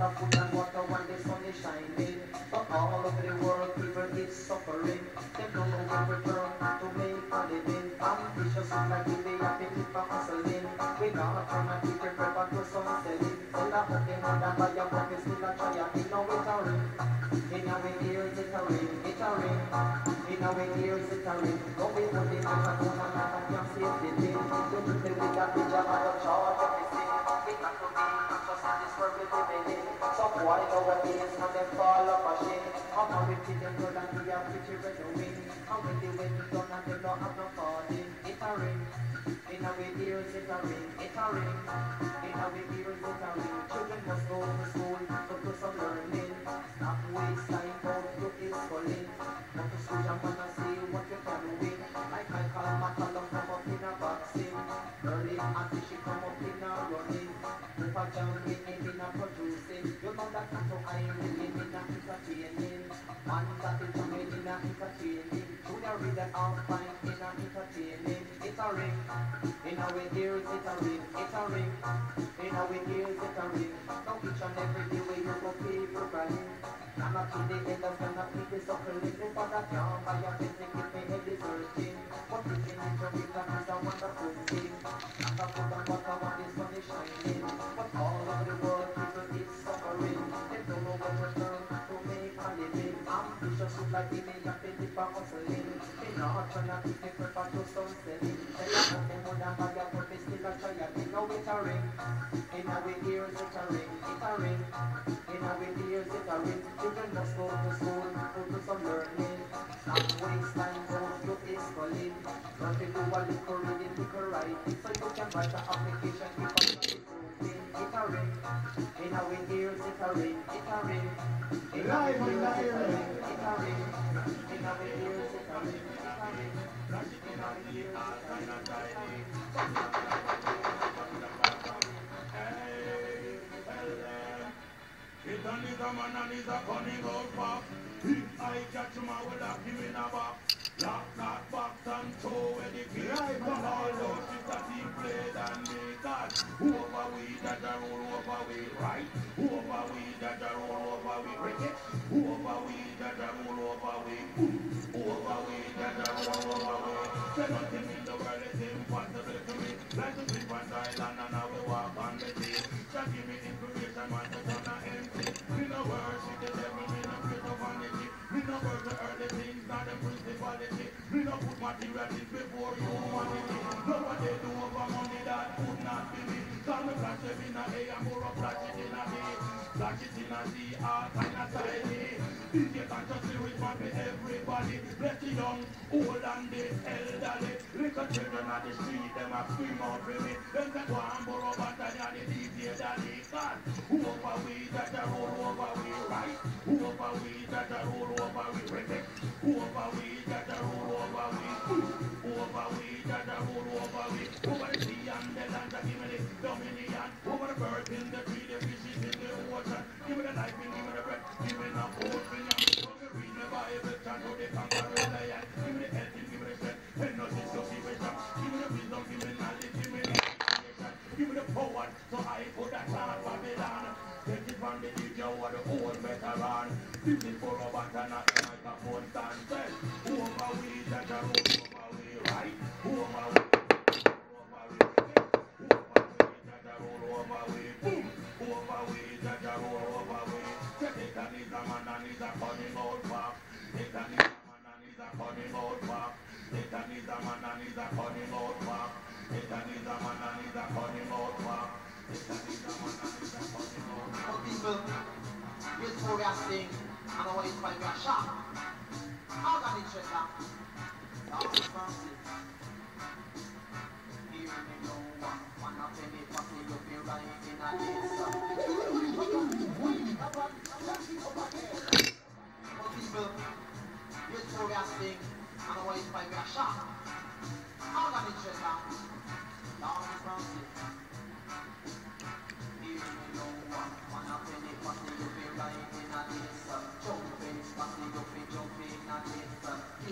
Food and water when the sun is shining, but all over the world people is suffering. They don't know where to turn to make a living. Ambitious like they have been for hustling. We gotta turn and keep it proper to some selling. Sell a fucking hand and buy a pocket, still a try and in a way to ring. In a way here is it a ring, it a ring. In a way here is it a ring. Go with the ring, I don't know how I can see it. You do the way that we jam and don't charge everything. We have to be conscious in this world we live in. Why our beings and them fall off a shit? How can we feed them blood and we have to cheer it away? How will they win done and they don't have no party? It a ring, in a way ears it a ring, it a ring, in a way ears it a ring. Children must go to school to do some learning. Not waste time out to is calling. Not to switch up and see what you can win. Like I call my column come up in a boxing. Early after she come up in a running. If I jump in a producing. You know that I'm so high living in a entertaining. Man that is to me in a entertaining. Junior read that all fine in a entertaining. It's a ring, in a way here it's a ring, it's a ring, in a way here it's a ring. Now each and every day where you go people crying. I'm not to the end of gonna be this up a little for that young by a business if they head is hurting. But this in the job is a wonderful thing. I'm not put on water when the sun is shining. But all over the world people is suffering. They don't know what return to make a living. Ambitious look like they may have been deep for hustling. They not trying to keep the prepper to some selling. They are not the one that buy a purpose still a try and in a way to ring. In a way here is it a ring, it a ring. In a way here is it a ring. Children must go to school to do some learning. Not waste time out to is calling. Learn to do a little reading, little writing. So you can write an application, keep on improving. It a ring, in a way here is it a ring, it a ring. Live on Ireland. It a ring, in a way here is it a ring, it a ring. In a way here it done is a man and is a cunning old pop. I catch him out with a him in a box. Lock that box and throw away the key. And all those shit that he played and they got. Whoever we that a roll over we right. Whoever we that a roll over we break it. Whoever we that a roll over we whoever we that a roll over we. There's nothing in the world is impossible to me. Like the people on the island and now we walk on the sea. Just give me inspiration man to turn and empty. We no worship the devil, we no praise the vanity. We no worship the earthly things, not the principality. We no put materialities before humanity. No what they do over money that could not be me. Call me flash them in a hay and more of flash it in a hay. Flash it in a sea, all kind of side hay. DJ conscious lyrics want me everybody. Bless the young, old and the elderly. Little children on the street, them a scream out for me. Them can go and borrow baton and the DJ that they got. Whoever we that a roll over we right. Whoever we that a roll over we protect. Whoever we that a roll over we whoever we that a roll over we. Over the sea and the land that give me the dominion. Over the birds in the tree, the fishes in the ocean. Give me the life and give me the breath. Give me the hope and the hope. Come and read the Bible, chant to the conqueror lion. Give me the health and give me the strength. And nothing so give me some. Give me the wisdom, give me knowledge, give me the education. Give me the power so I could attack Babylon. Take it from the DJ or the old veteran. This is for a button at the microphone stand. Who am I with that I roll? Who am I with right? Who am I with? Who am I with left? Who am I with that I roll? Who am I with boom? Who am I with that I roll? Who am I with? Satan is a man and is a cunning old pop. Satan is a man and is a cunning old pop. Satan is a man and is a cunning old pop. Satan is a man and is a cunning old pop. Some people use for their thing and always find their shop. How can it check that? That was fancy. Here we go, one of them is passing your bill right in a list. Some people use for their thing and always find their shop. How can it check that? That was fancy. Jumping, passing up and jumping, and it's